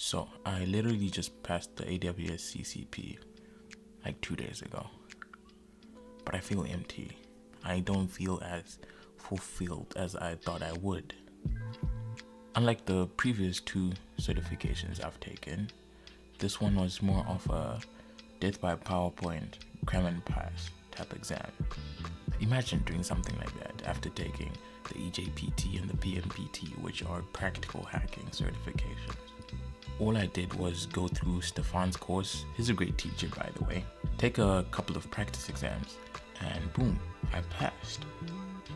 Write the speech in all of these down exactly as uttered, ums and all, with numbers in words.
So I literally just passed the A W S C C P like two days ago, but I feel empty. I don't feel as fulfilled as I thought I would. Unlike the previous two certifications I've taken, this one was more of a death by PowerPoint, cram and pass type exam. Imagine doing something like that after taking the E J P T and the P M P T, which are practical hacking certifications. All I did was go through Stefan's course, he's a great teacher by the way, take a couple of practice exams, and boom, I passed.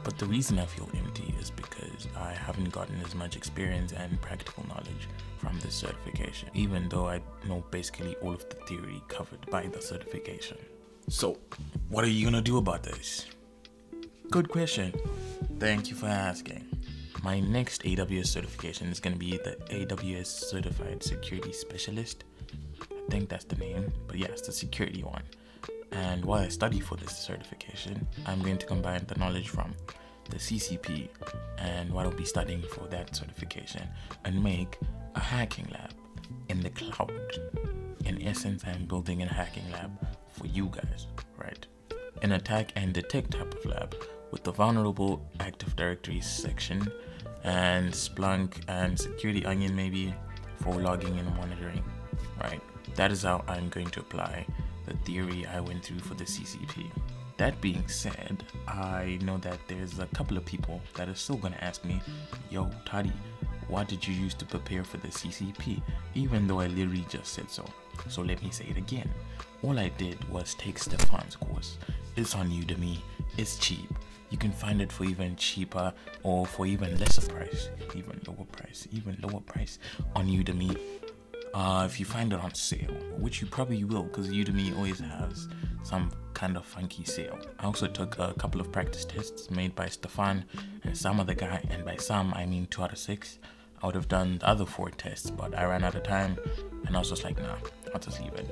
But the reason I feel empty is because I haven't gotten as much experience and practical knowledge from this certification, even though I know basically all of the theory covered by the certification. So, what are you gonna do about this? Good question. Thank you for asking. My next A W S certification is gonna be the A W S Certified Security Specialist. I think that's the name, but yeah, it's the security one. And while I study for this certification, I'm going to combine the knowledge from the C C P and what I'll be studying for that certification and make a hacking lab in the cloud. In essence, I'm building a hacking lab for you guys, right? An attack and detect type of lab with the vulnerable Active Directory section and Splunk and Security Onion maybe for logging and monitoring, right? That is how I'm going to apply the theory I went through for the C C P. That being said, I know that there's a couple of people that are still gonna ask me, yo, Tadi, what did you use to prepare for the C C P? Even though I literally just said so. So let me say it again. All I did was take Stefan's course. It's on Udemy, it's cheap. You can find it for even cheaper or for even lesser price, even lower price, even lower price on Udemy. Uh, if you find it on sale, which you probably will because Udemy always has some kind of funky sale. I also took a couple of practice tests made by Stefan and some other guy, and by some I mean two out of six. I would have done the other four tests, but I ran out of time and I was just like, nah, I'll just leave it.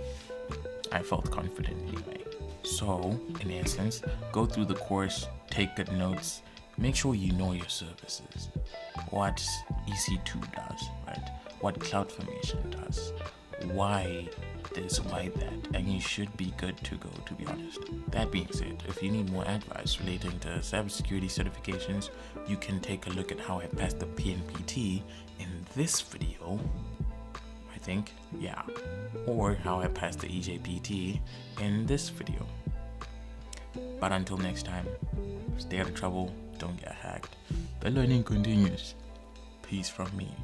I felt confident anyway. So, in essence, go through the course, take good notes, make sure you know your services. What E C two does, right? What CloudFormation does, why this, why that, and you should be good to go, to be honest. That being said, if you need more advice relating to cybersecurity certifications, you can take a look at how I passed the P N P T in this video, I think, yeah, or how I passed the E J P T in this video. But until next time, stay out of trouble, don't get hacked. The learning continues. Peace from me.